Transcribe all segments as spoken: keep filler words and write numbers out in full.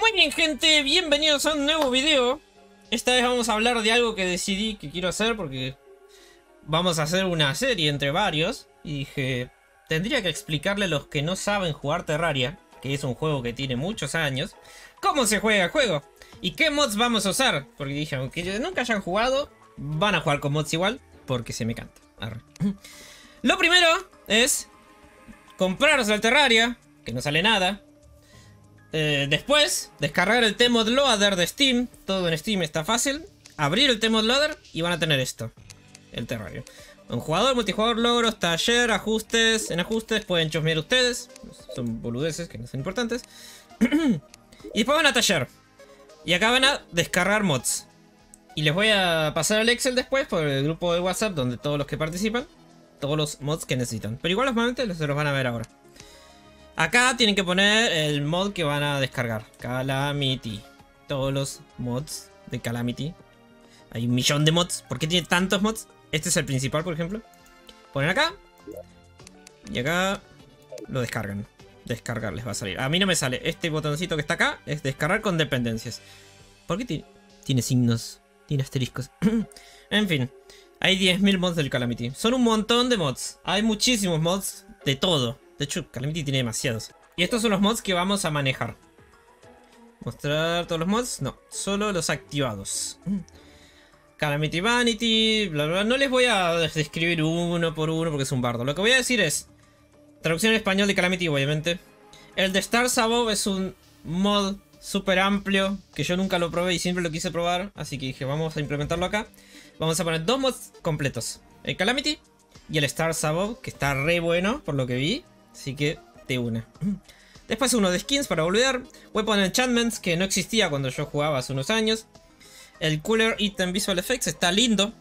Muy bien, gente, bienvenidos a un nuevo video. Esta vez vamos a hablar de algo que decidí que quiero hacer porque vamos a hacer una serie entre varios. Y dije, tendría que explicarle a los que no saben jugar Terraria, que es un juego que tiene muchos años, cómo se juega el juego y qué mods vamos a usar. Porque dije, aunque nunca hayan jugado, van a jugar con mods igual porque se me canta. Arre. Lo primero es compraros el Terraria, que no sale nada. Eh, después, descargar el T-Mod Loader de Steam. Todo en Steam está fácil. Abrir el T-Mod Loader y van a tener esto. El Terraria. Un jugador, multijugador, logros, taller, ajustes. En ajustes pueden chusmear ustedes. Son boludeces que no son importantes. Y después van a taller. Y acá van a descargar mods. Y les voy a pasar el Excel después por el grupo de WhatsApp donde todos los que participan. Todos los mods que necesitan. Pero igual normalmente se los van a ver ahora. Acá tienen que poner el mod que van a descargar. Calamity. Todos los mods de Calamity. Hay un millón de mods. ¿Por qué tiene tantos mods? Este es el principal, por ejemplo. Ponen acá. Y acá lo descargan. Descargar les va a salir. A mí no me sale. Este botoncito que está acá es descargar con dependencias. ¿Por qué ti- tiene signos? Tiene asteriscos. En fin. Hay diez mil mods del Calamity. Son un montón de mods. Hay muchísimos mods de todo. De hecho, Calamity tiene demasiados. Y estos son los mods que vamos a manejar. ¿Mostrar todos los mods? No, solo los activados. Calamity Vanity, bla bla. No les voy a describir uno por uno porque es un bardo. Lo que voy a decir es traducción en español de Calamity, obviamente. El de Stars Above es un mod súper amplio que yo nunca lo probé y siempre lo quise probar. Así que dije, vamos a implementarlo acá. Vamos a poner dos mods completos. El Calamity y el Stars Above, que está re bueno por lo que vi. Así que te una. Después uno de skins para volver. Weapon Enchantments, que no existía cuando yo jugaba hace unos años. El Cooler Item Visual Effects está lindo.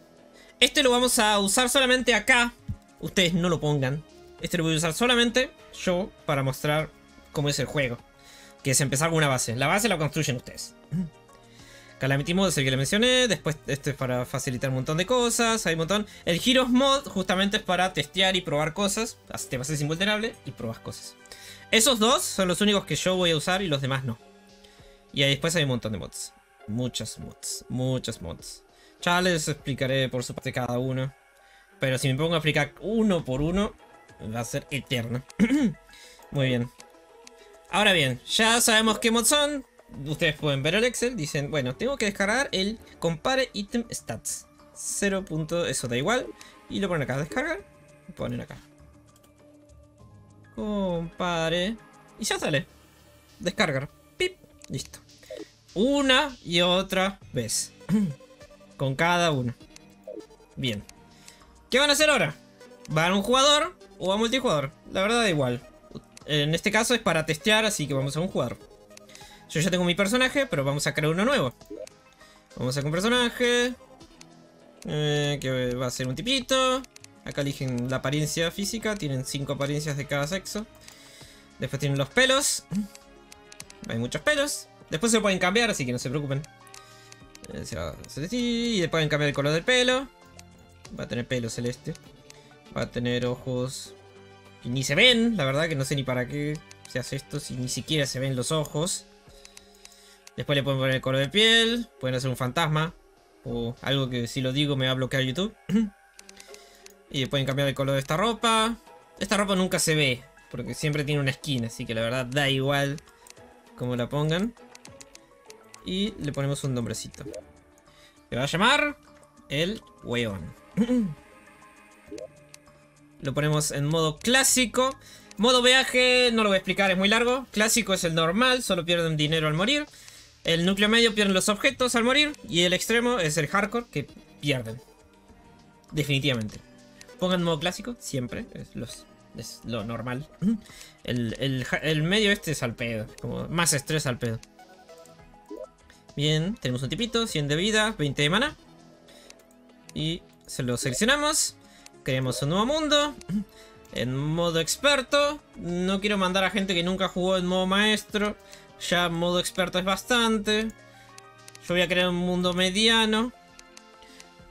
Este lo vamos a usar solamente acá. Ustedes no lo pongan. Este lo voy a usar solamente yo para mostrar cómo es el juego. Que es empezar con una base. La base la construyen ustedes. Calamity Mod es el que le mencioné. Después este es para facilitar un montón de cosas. Hay un montón. El Heroes Mod justamente es para testear y probar cosas. Así te vas a ser invulnerable y probas cosas. Esos dos son los únicos que yo voy a usar y los demás no. Y ahí después hay un montón de mods. Muchos mods. Muchos mods. Ya les explicaré por su parte cada uno. Pero si me pongo a explicar uno por uno, va a ser eterno. Muy bien. Ahora bien, ya sabemos qué mods son. Ustedes pueden ver el Excel, dicen, bueno, tengo que descargar el compare item stats. cero. Eso da igual. Y lo ponen acá, descargar. Lo ponen acá. Compare. Y ya sale. Descargar. Pip. Listo. Una y otra vez. Con cada uno. Bien. ¿Qué van a hacer ahora? ¿Van a un jugador o a multijugador? La verdad da igual. En este caso es para testear, así que vamos a un jugador. Yo ya tengo mi personaje, pero vamos a crear uno nuevo. Vamos a crear un personaje. Eh, que va a ser un tipito. Acá eligen la apariencia física. Tienen cinco apariencias de cada sexo. Después tienen los pelos. Hay muchos pelos. Después se lo pueden cambiar, así que no se preocupen. Eh, se va a celeste. Y después pueden cambiar el color del pelo. Va a tener pelo celeste. Va a tener ojos que ni se ven. La verdad que no sé ni para qué se hace esto si ni siquiera se ven los ojos. Después le pueden poner el color de piel. Pueden hacer un fantasma. O algo que si lo digo me va a bloquear YouTube. Y le pueden cambiar el color de esta ropa. Esta ropa nunca se ve. Porque siempre tiene una esquina. Así que la verdad da igual como la pongan. Y le ponemos un nombrecito. Le va a llamar el weón. Lo ponemos en modo clásico. Modo viaje no lo voy a explicar, es muy largo. Clásico es el normal, solo pierden dinero al morir. El núcleo medio pierden los objetos al morir. Y el extremo es el hardcore, que pierden. Definitivamente. Pongan modo clásico, siempre. Es, los, es lo normal. El, el, el medio este es al pedo. Como más estrés al pedo. Bien, tenemos un tipito. cien de vida, veinte de mana. Y se lo seleccionamos. Creamos un nuevo mundo. En modo experto. No quiero mandar a gente que nunca jugó en modo maestro. Ya modo experto es bastante. Yo voy a crear un mundo mediano.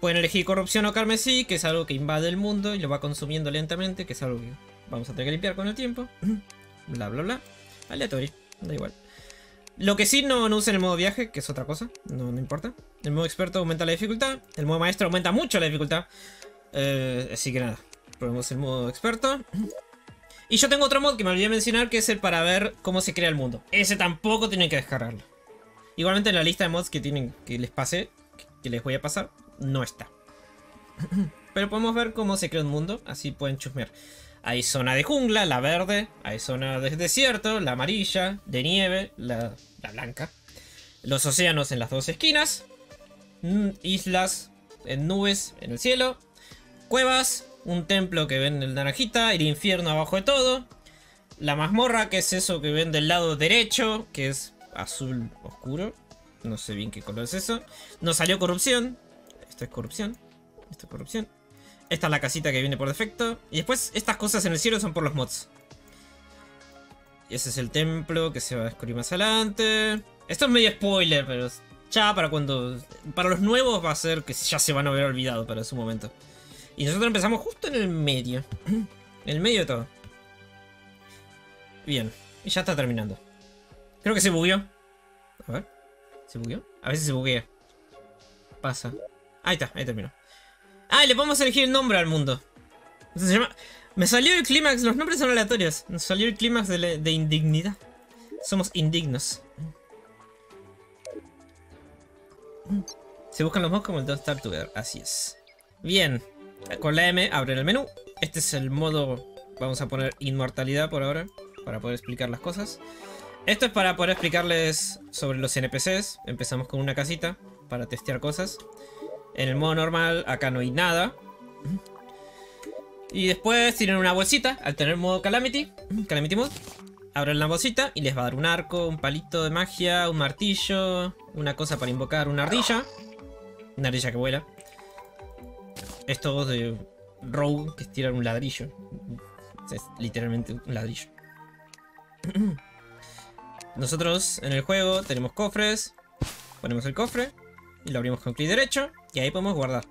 Pueden elegir corrupción o carmesí, que es algo que invade el mundo y lo va consumiendo lentamente, que es algo que vamos a tener que limpiar con el tiempo. Bla bla bla. Aleatorio, da igual. Lo que sí, no, no usen el modo viaje, que es otra cosa, no, no importa. El modo experto aumenta la dificultad, el modo maestro aumenta mucho la dificultad. Eh, así que nada, probemos el modo experto. Y yo tengo otro mod que me olvidé mencionar, que es el para ver cómo se crea el mundo. Ese tampoco tienen que descargarlo. Igualmente en la lista de mods que tienen que les pasé, que les voy a pasar, no está. Pero podemos ver cómo se crea un mundo, así pueden chusmear. Hay zona de jungla, la verde, hay zona de desierto, la amarilla, de nieve, la, la blanca. Los océanos en las dos esquinas, islas en nubes en el cielo, cuevas, un templo que ven en el naranjita, el infierno abajo de todo, la mazmorra, que es eso que ven del lado derecho, que es azul oscuro, no sé bien qué color es eso. Nos salió corrupción, esto es corrupción, esto es corrupción. Esta es la casita que viene por defecto. Y después estas cosas en el cielo son por los mods. Y ese es el templo que se va a descubrir más adelante. Esto es medio spoiler, pero ya para cuando... Para los nuevos va a ser que ya se van a haber olvidado para su momento. Y nosotros empezamos justo en el medio. En el medio de todo. Bien. Y ya está terminando. Creo que se bugueó. A ver. ¿Se bugueó? A veces se buguea. Pasa. Ahí está, ahí terminó. Ah, le podemos elegir el nombre al mundo. Se llama... Me salió el clímax, los nombres son aleatorios. Nos salió el clímax de, de indignidad. Somos indignos. Se buscan los mods como el Don't Start Together, así es. Bien, con la M abren el menú. Este es el modo, vamos a poner inmortalidad por ahora, para poder explicar las cosas. Esto es para poder explicarles sobre los N P Cs. Empezamos con una casita para testear cosas. En el modo normal, acá no hay nada. Y después tienen una bolsita. Al tener modo Calamity, Calamity Mod, abren la bolsita y les va a dar un arco, un palito de magia, un martillo, una cosa para invocar, una ardilla. Una ardilla que vuela. Estos de Rogue que tiran un ladrillo. Es literalmente un ladrillo. Nosotros en el juego tenemos cofres. Ponemos el cofre y lo abrimos con clic derecho. Y ahí podemos guardar,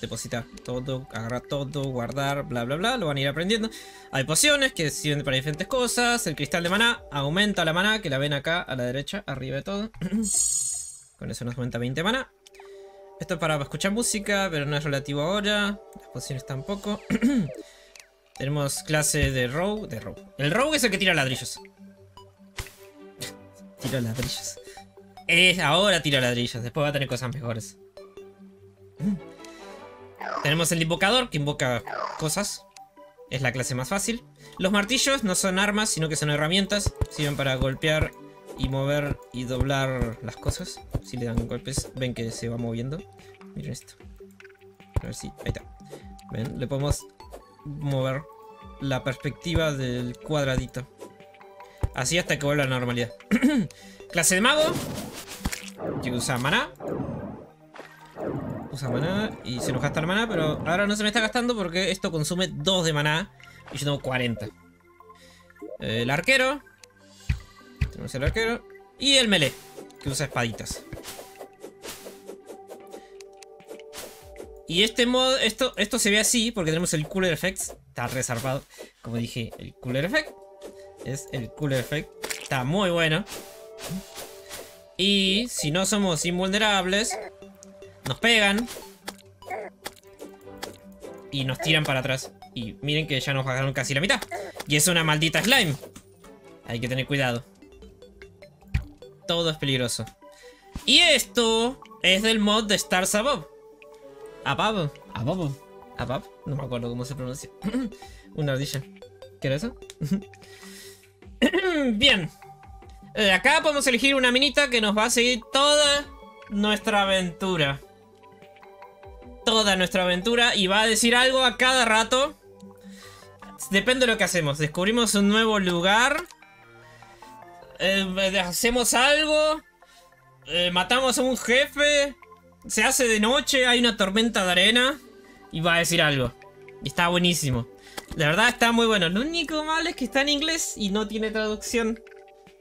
depositar todo, agarrar todo, guardar, bla bla bla. Lo van a ir aprendiendo. Hay pociones que sirven para diferentes cosas. El cristal de maná aumenta la maná, que la ven acá a la derecha, arriba de todo. Con eso nos aumenta veinte maná. Esto es para escuchar música, pero no es relativo ahora. Las pociones tampoco. Tenemos clase de rogue, de rogue. El rogue es el que tira ladrillos. Tira ladrillos. Es ahora tira ladrillos, después va a tener cosas mejores. Tenemos el invocador, que invoca cosas. Es la clase más fácil. Los martillos no son armas, sino que son herramientas. Sirven para golpear y mover y doblar las cosas. Si le dan golpes, ven que se va moviendo. Miren esto. A ver si... Ahí está. Ven, le podemos mover la perspectiva del cuadradito. Así hasta que vuelva a la normalidad. Clase de mago, que usa maná. Usa maná y se nos gasta el maná, pero ahora no se me está gastando porque esto consume dos de maná y yo tengo cuarenta. El arquero. Tenemos el arquero. Y el melee, que usa espaditas. Y este mod, esto, esto se ve así porque tenemos el Cooler Effects. Está resarpado. Como dije, el Cooler Effect. Es el Cooler Effect. Está muy bueno. Y si no somos invulnerables, nos pegan y nos tiran para atrás. Y miren que ya nos bajaron casi la mitad. Y es una maldita slime. Hay que tener cuidado. Todo es peligroso. Y esto es del mod de Stars Above. Above. Above. Above. No me acuerdo cómo se pronuncia. Una ardilla. ¿Qué era eso? Bien. Acá podemos elegir una minita que nos va a seguir toda nuestra aventura. Toda nuestra aventura. Y va a decir algo a cada rato. Depende de lo que hacemos. Descubrimos un nuevo lugar. Eh, hacemos algo. Eh, matamos a un jefe. Se hace de noche. Hay una tormenta de arena. Y va a decir algo. Y está buenísimo. La verdad está muy bueno. Lo único malo es que está en inglés y no tiene traducción.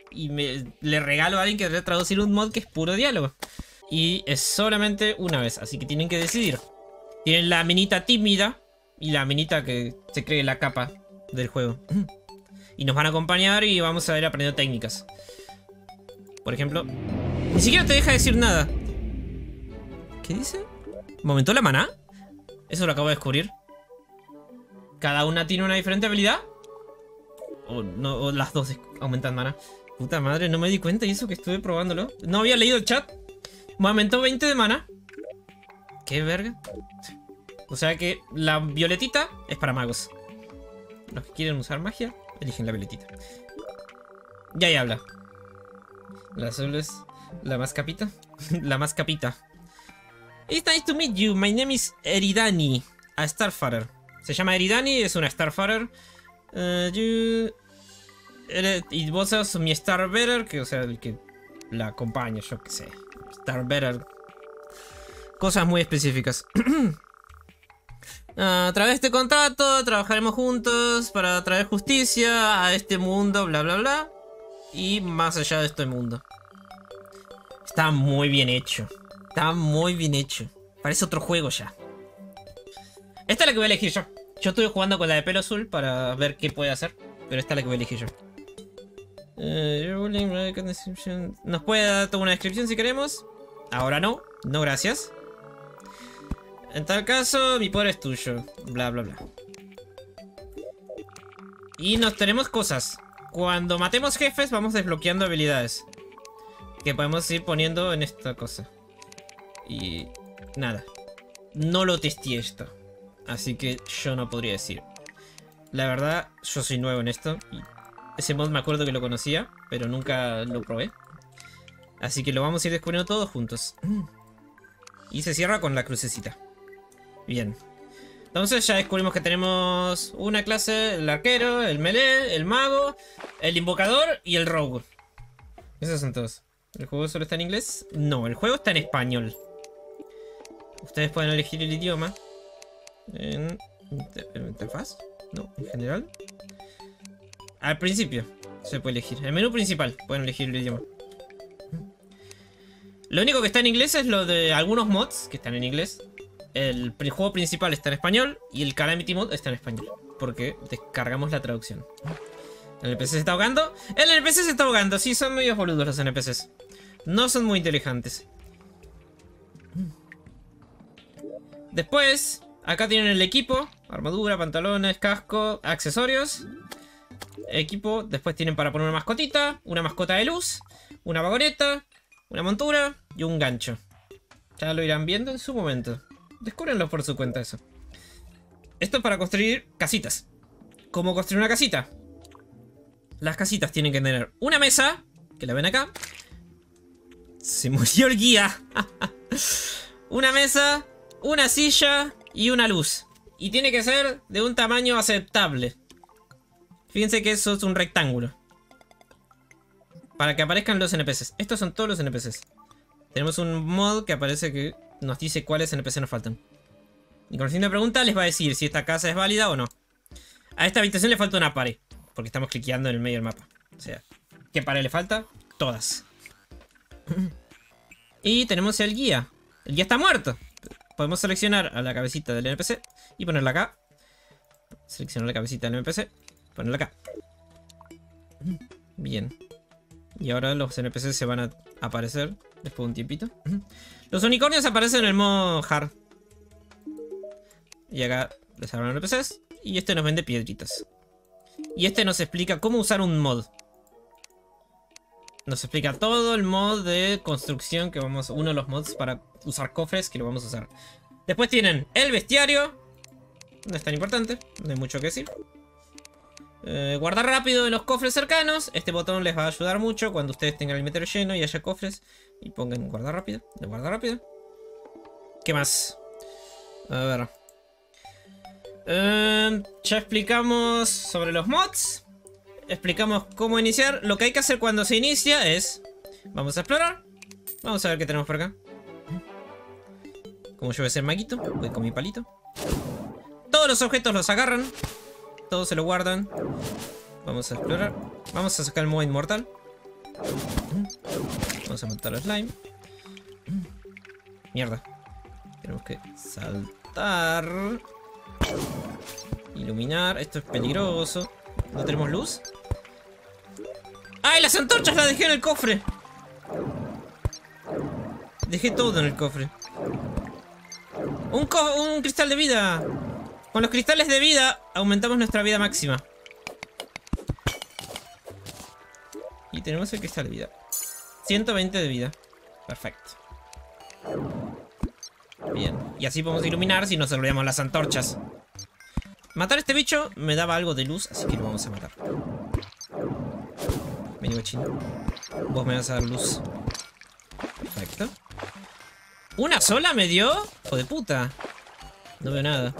Y me, le regalo a alguien que debe traducir un mod que es puro diálogo. Y es solamente una vez, así que tienen que decidir. Tienen la minita tímida y la minita que se cree la capa del juego. Y nos van a acompañar y vamos a ir aprendiendo técnicas. por ejemplo. Ni siquiera te deja decir nada. ¿Qué dice? ¿Aumentó la maná? Eso lo acabo de descubrir. ¿Cada una tiene una diferente habilidad? O, no, o las dos aumentan maná. Puta madre, no me di cuenta y eso que estuve probándolo. No había leído el chat. Me aumentó veinte de maná. Qué verga. O sea que la violetita es para magos. Los que quieren usar magia, eligen la violetita. Y ahí habla. La azul es la más capita. La más capita. It's nice to meet you. My name is Eridani. A Starfarer. Se llama Eridani, es una Starfarer. Uh, you... Y vos sos mi Starfarer, que o sea, el que la acompaña, yo que sé. Starfarer. Cosas muy específicas. A través de este contrato trabajaremos juntos para traer justicia a este mundo, bla bla bla. Y más allá de este mundo. Está muy bien hecho. Está muy bien hecho. Parece otro juego ya. Esta es la que voy a elegir yo. Yo estuve jugando con la de pelo azul para ver qué puede hacer. Pero esta es la que voy a elegir yo. Nos puede dar toda una descripción si queremos. Ahora no. No, gracias. En tal caso, mi poder es tuyo. Bla, bla, bla. Y nos tenemos cosas. Cuando matemos jefes, vamos desbloqueando habilidades. Que podemos ir poniendo en esta cosa. Y nada. No lo testé esto. Así que yo no podría decir. La verdad, yo soy nuevo en esto. Ese mod me acuerdo que lo conocía, pero nunca lo probé. Así que lo vamos a ir descubriendo todos juntos. Y se cierra con la crucecita. Bien. Entonces ya descubrimos que tenemos una clase, el arquero, el melee, el mago, el invocador y el rogue. Esos son todos. ¿El juego solo está en inglés? No, el juego está en español. Ustedes pueden elegir el idioma. ¿En interfaz? No, en general. Al principio se puede elegir. En el menú principal pueden elegir el idioma. Lo único que está en inglés es lo de algunos mods que están en inglés. El juego principal está en español y el Calamity mod está en español. Porque descargamos la traducción. ¿El N P C se está ahogando? ¡El N P C se está ahogando! Sí, son medios boludos los N P Cs. No son muy inteligentes. Después, acá tienen el equipo. Armadura, pantalones, casco, accesorios. Equipo, después tienen para poner una mascotita. Una mascota de luz. Una vagoneta. Una montura y un gancho. Ya lo irán viendo en su momento. Descúbrenlo por su cuenta eso. Esto es para construir casitas. ¿Cómo construir una casita? Las casitas tienen que tener una mesa, que la ven acá. Se murió el guía. Una mesa, una silla y una luz. Y tiene que ser de un tamaño aceptable. Fíjense que eso es un rectángulo. Para que aparezcan los N P Cs. Estos son todos los N P Cs. Tenemos un mod que aparece que nos dice cuáles N P C nos faltan. Y con la siguiente pregunta les va a decir si esta casa es válida o no. A esta habitación le falta una pared. Porque estamos cliqueando en el medio del mapa. O sea, ¿qué pared le falta? Todas. Y tenemos el guía. El guía está muerto. Podemos seleccionar a la cabecita del N P C y ponerla acá. Seleccionar la cabecita del N P C. Ponerla acá. Bien. Y ahora los N P Cs se van a aparecer después de un tiempito. Los unicornios aparecen en el modo hard. Y acá les abren los N P Cs. Y este nos vende piedritas. Y este nos explica cómo usar un mod. Nos explica todo el mod de construcción que vamos... Uno de los mods para usar cofres que lo vamos a usar. Después tienen el bestiario. No es tan importante. No hay mucho que decir. Eh, guardar rápido en los cofres cercanos. Este botón les va a ayudar mucho cuando ustedes tengan el inventario lleno y haya cofres. Y pongan guardar rápido. Guardar rápido. ¿Qué más? A ver. Eh, ya explicamos sobre los mods. Explicamos cómo iniciar. Lo que hay que hacer cuando se inicia es... Vamos a explorar. Vamos a ver qué tenemos por acá. Como yo voy a ser maguito, voy con mi palito. Todos los objetos los agarran. Todos se lo guardan. Vamos a explorar. Vamos a sacar el modo inmortal. Vamos a matar al slime. Mierda. Tenemos que saltar. Iluminar. Esto es peligroso. ¿No tenemos luz? ¡Ay, las antorchas las dejé en el cofre! Dejé todo en el cofre. Un, co un cristal de vida. Con los cristales de vida aumentamos nuestra vida máxima. Y tenemos el cristal de vida. ciento veinte de vida. Perfecto. Bien. Y así podemos iluminar si nos olvidamos las antorchas. Matar a este bicho me daba algo de luz, así que lo vamos a matar. Vení, cochino. Vos me vas a dar luz. Perfecto. ¿Una sola me dio? Hijo de puta. No veo nada.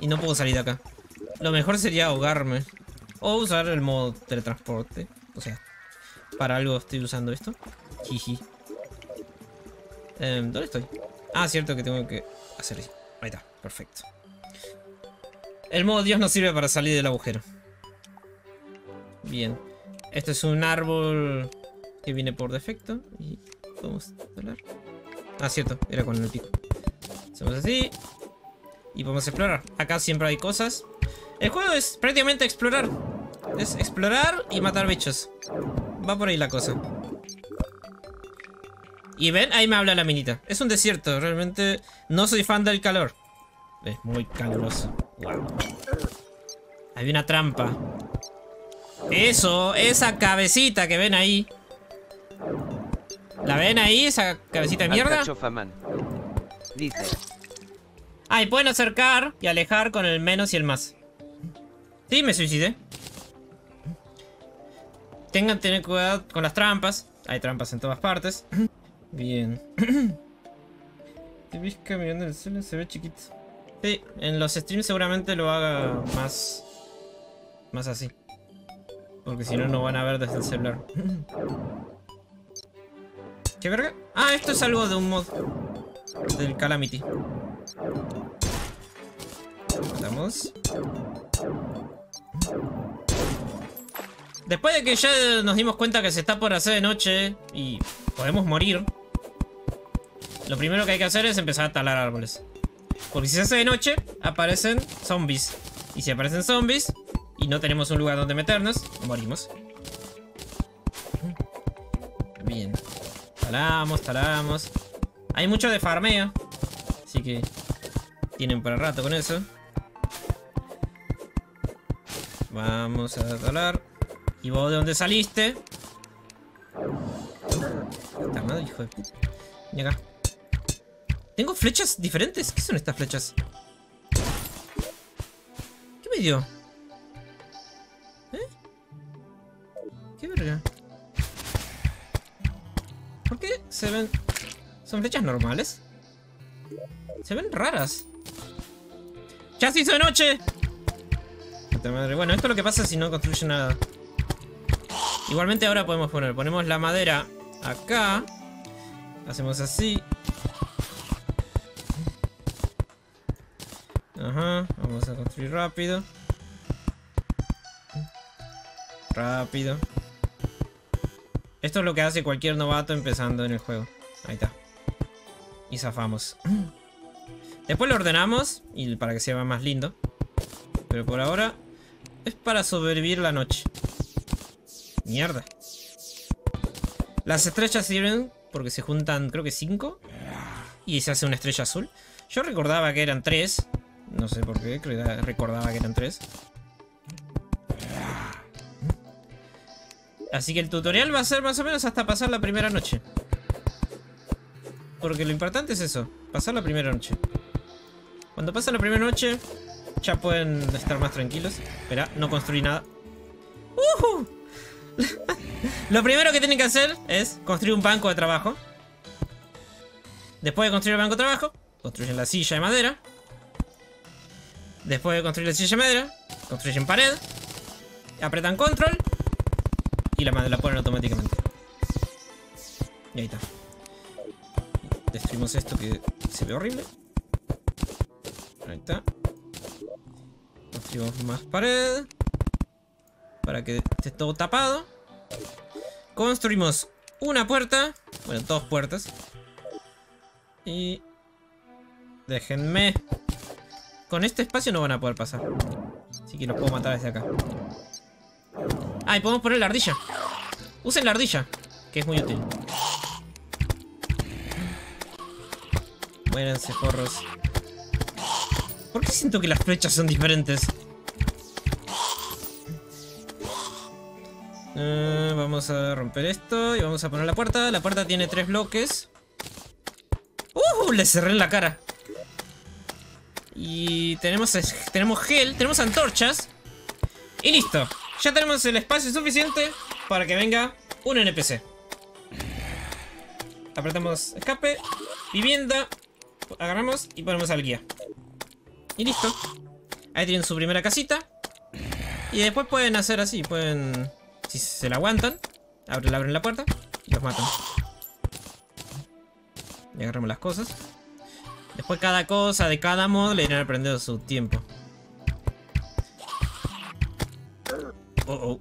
Y no puedo salir de acá. Lo mejor sería ahogarme. O usar el modo teletransporte. O sea, para algo estoy usando esto. Jiji. Eh, ¿Dónde estoy? Ah, cierto que tengo que hacer eso. Ahí está, perfecto. El modo Dios nos sirve para salir del agujero. Bien. Este es un árbol que viene por defecto. Y podemos hablar. Ah, cierto, era con el pico. Hacemos así. Y podemos explorar. Acá siempre hay cosas. El juego es prácticamente explorar. Es explorar y matar bichos. Va por ahí la cosa. Y ven, ahí me habla la minita. Es un desierto, realmente no soy fan del calor. Es muy caluroso. Wow. Hay una trampa. Eso, esa cabecita que ven ahí. ¿La ven ahí, esa cabecita de mierda? Dice. Ah, y pueden acercar y alejar con el menos y el más. Sí, me suicidé. Tengan que tener cuidado con las trampas. Hay trampas en todas partes. Bien. Te ves mirando el cielo, se ve chiquito. Sí, en los streams seguramente lo haga más... Más así. Porque si no, no van a ver desde el celular. ¿Qué verga? Ah, esto es algo de un mod. Del Calamity. Matamos. Después de que ya nos dimos cuenta que se está por hacer de noche y podemos morir, lo primero que hay que hacer es empezar a talar árboles. Porque si se hace de noche, aparecen zombies. Y si aparecen zombies y no tenemos un lugar donde meternos, morimos. Bien. Talamos, talamos. Hay mucho de farmeo. Así que tienen para rato con eso. Vamos a talar. ¿Y vos de dónde saliste? Puta madre, hijo de puta. Ven acá. ¿Tengo flechas diferentes? ¿Qué son estas flechas? ¿Qué me dio? ¿Eh? ¿Qué verga? ¿Por qué se ven...? ¿Son flechas normales? Se ven raras. ¡Ya se hizo de noche! Puta madre. Bueno, esto es lo que pasa si no construye nada. Igualmente ahora podemos poner, ponemos la madera acá, hacemos así. Ajá, vamos a construir rápido. Rápido. Esto es lo que hace cualquier novato empezando en el juego. Ahí está. Y zafamos. Después lo ordenamos y para que se vea más lindo. Pero por ahora es para sobrevivir la noche. Mierda. Las estrellas sirven porque se juntan, creo que cinco. Y se hace una estrella azul. Yo recordaba que eran tres. No sé por qué, recordaba que eran tres. Así que el tutorial va a ser más o menos hasta pasar la primera noche. Porque lo importante es eso, pasar la primera noche. Cuando pasan la primera noche, ya pueden estar más tranquilos. Espera, no construí nada. ¡Uhú! Lo primero que tienen que hacer es construir un banco de trabajo. Después de construir el banco de trabajo, construyen la silla de madera. Después de construir la silla de madera, construyen pared. Apretan control y la, la ponen automáticamente. Y ahí está. Destruimos esto que se ve horrible. Ahí está. Construimos más pared para que esté todo tapado. Construimos una puerta. Bueno, dos puertas. Y... déjenme. Con este espacio no van a poder pasar. Así que los puedo matar desde acá. Ah, y podemos poner la ardilla. Usen la ardilla, que es muy útil. Muéranse, porros. ¿Por qué siento que las flechas son diferentes? Uh, vamos a romper esto y vamos a poner la puerta. La puerta tiene tres bloques. ¡Uh! Le cerré en la cara. Y tenemos, tenemos gel, tenemos antorchas. Y listo. Ya tenemos el espacio suficiente para que venga un N P C. Apretamos escape, vivienda, agarramos y ponemos al guía. Y listo. Ahí tienen su primera casita. Y después pueden hacer así, pueden... Si se la aguantan, abren, abren la puerta y los matan. Y agarramos las cosas. Después cada cosa de cada mod le irán aprendiendo su tiempo. Oh, oh.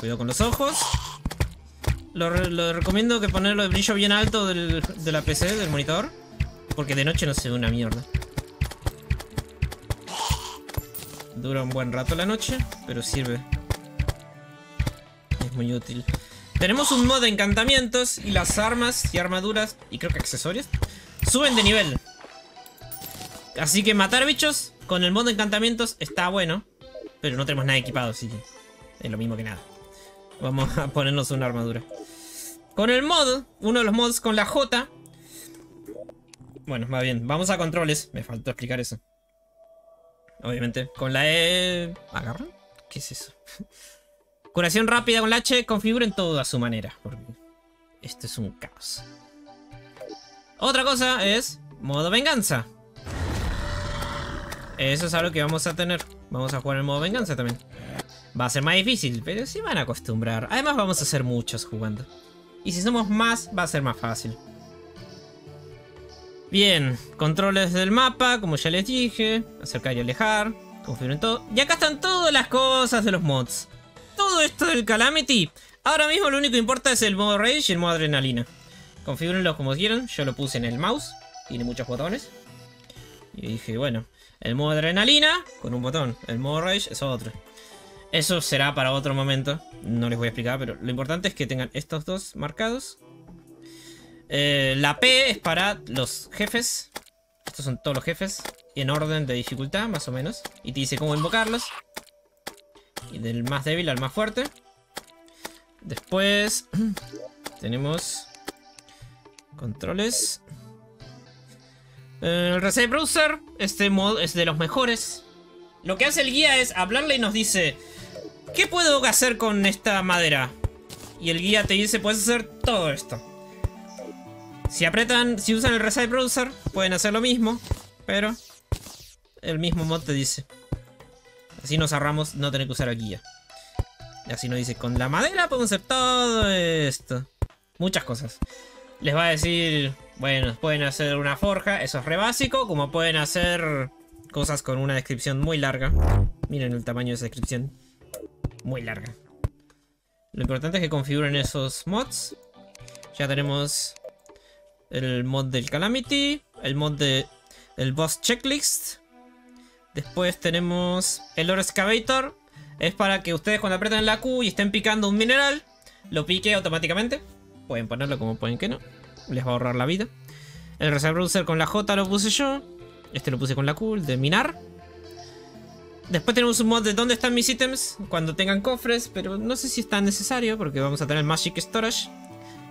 Cuidado con los ojos. Lo, lo recomiendo que ponerlo de brillo bien alto del, de la P C, del monitor. Porque de noche no se ve una mierda. Dura un buen rato la noche, pero sirve. Muy útil. Tenemos un mod de encantamientos y las armas y armaduras y creo que accesorios suben de nivel. Así que matar bichos con el mod de encantamientos está bueno, pero no tenemos nada equipado, así que es lo mismo que nada. Vamos a ponernos una armadura. Con el mod, uno de los mods con la J. Bueno, va bien. Vamos a controles. Me faltó explicar eso. Obviamente. Con la E... ¿Agarra? ¿Qué es eso? Curación rápida con la H, configuren todo a su manera, porque esto es un caos. Otra cosa es modo venganza. Eso es algo que vamos a tener. Vamos a jugar el modo venganza también. Va a ser más difícil, pero sí van a acostumbrar. Además vamos a ser muchos jugando. Y si somos más, va a ser más fácil. Bien, controles del mapa, como ya les dije. Acercar y alejar, configuren todo. Y acá están todas las cosas de los mods. Todo esto del Calamity. Ahora mismo lo único que importa es el modo Rage y el modo Adrenalina. Configúrenlos como quieran. Yo lo puse en el mouse. Tiene muchos botones. Y dije, bueno. El modo Adrenalina con un botón. El modo Rage es otro. Eso será para otro momento. No les voy a explicar, pero lo importante es que tengan estos dos marcados. Eh, la P es para los jefes. Estos son todos los jefes. Y en orden de dificultad, más o menos. Y te dice cómo invocarlos. Y del más débil al más fuerte. Después tenemos controles. El Recipe Browser. Este mod es de los mejores. Lo que hace el guía es hablarle y nos dice: ¿qué puedo hacer con esta madera? Y el guía te dice: puedes hacer todo esto. Si apretan, si usan el Recipe Browser, pueden hacer lo mismo. Pero el mismo mod te dice. Así nos ahorramos no tener que usar el guía. Así nos dice, con la madera podemos hacer todo esto. Muchas cosas. Les va a decir, bueno, pueden hacer una forja, eso es re básico. Como pueden hacer cosas con una descripción muy larga. Miren el tamaño de esa descripción. Muy larga. Lo importante es que configuren esos mods. Ya tenemos el mod del Calamity. El mod de, del Boss Checklist. Después tenemos el Ore Excavator. Es para que ustedes cuando apretan la Q y estén picando un mineral, lo pique automáticamente. Pueden ponerlo como pueden que no. Les va a ahorrar la vida. El Recipe Browser con la J lo puse yo. Este lo puse con la Q, el de minar. Después tenemos un mod de dónde están mis ítems cuando tengan cofres. Pero no sé si es tan necesario porque vamos a tener Magic Storage.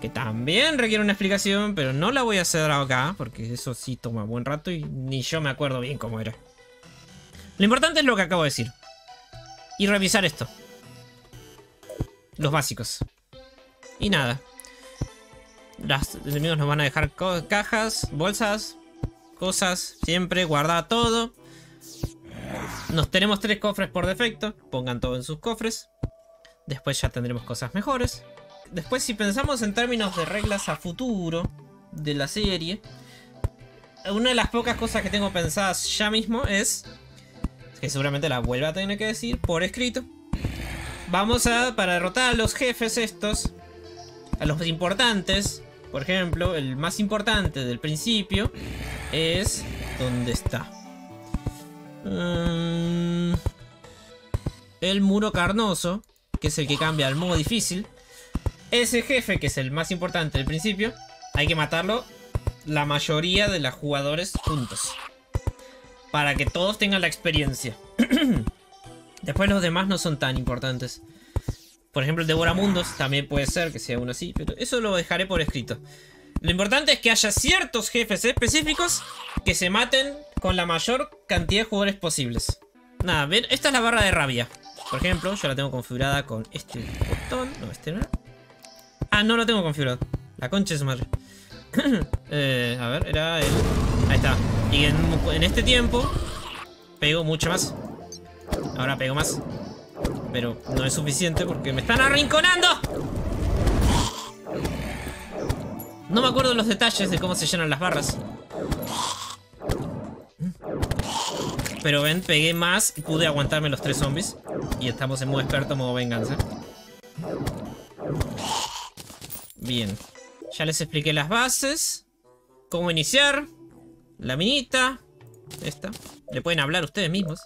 Que también requiere una explicación, pero no la voy a hacer acá. Porque eso sí toma buen rato y ni yo me acuerdo bien cómo era. Lo importante es lo que acabo de decir. Y revisar esto. Los básicos. Y nada. Los enemigos nos van a dejar cajas, bolsas, cosas. Siempre guardar todo. Nos tenemos tres cofres por defecto. Pongan todo en sus cofres. Después ya tendremos cosas mejores. Después si pensamos en términos de reglas a futuro de la serie. Una de las pocas cosas que tengo pensadas ya mismo es... que seguramente la vuelva a tener que decir por escrito. Vamos a, para derrotar a los jefes estos, a los importantes, por ejemplo, el más importante del principio es... ¿dónde está? Um, el muro carnoso, que es el que cambia al modo difícil. Ese jefe, que es el más importante del principio, hay que matarlo la mayoría de los jugadores juntos, para que todos tengan la experiencia. Después los demás no son tan importantes. Por ejemplo, el Devoramundos también puede ser que sea uno así, pero eso lo dejaré por escrito. Lo importante es que haya ciertos jefes específicos que se maten con la mayor cantidad de jugadores posibles. Nada, ven, esta es la barra de rabia. Por ejemplo, yo la tengo configurada con este botón. No, este no. Ah, no lo tengo configurado. La concha es madre. eh, a ver, era el... Ahí está. Y en, en este tiempo pego mucho más. Ahora pego más. Pero no es suficiente porque me están arrinconando. No me acuerdo los detalles de cómo se llenan las barras. Pero ven, pegué más y pude aguantarme los tres zombies. Y estamos en modo experto, modo venganza. Bien. Ya les expliqué las bases. Cómo iniciar. La minita. Esta. Le pueden hablar ustedes mismos.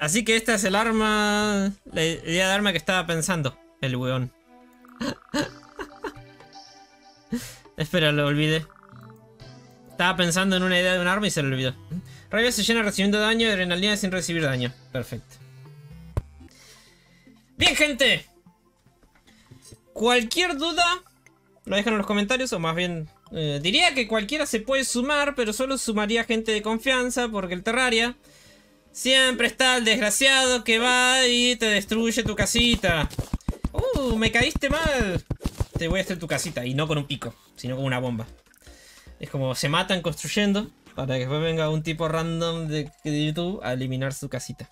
Así que esta es el arma... La idea de arma que estaba pensando. El weón. Espera, lo olvidé. Estaba pensando en una idea de un arma y se lo olvidó. Rabia se llena recibiendo daño y adrenalina sin recibir daño. Perfecto. Bien, gente. Cualquier duda lo dejan en los comentarios. O más bien, eh, diría que cualquiera se puede sumar, pero solo sumaría gente de confianza, porque el Terraria siempre está el desgraciado que va y te destruye tu casita. Uh, me caíste mal. Te voy a destruir tu casita. Y no con un pico, sino con una bomba. Es como se matan construyendo, para que después venga un tipo random de, de YouTube a eliminar su casita.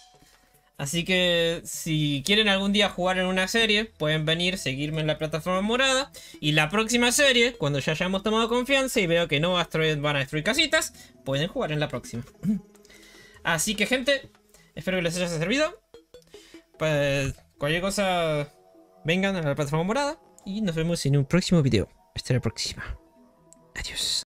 Así que si quieren algún día jugar en una serie, pueden venir, seguirme en la plataforma morada. Y la próxima serie, cuando ya hayamos tomado confianza y veo que no van a destruir casitas, pueden jugar en la próxima. Así que, gente, espero que les haya servido. Pues cualquier cosa, vengan a la plataforma morada. Y nos vemos en un próximo video. Hasta la próxima. Adiós.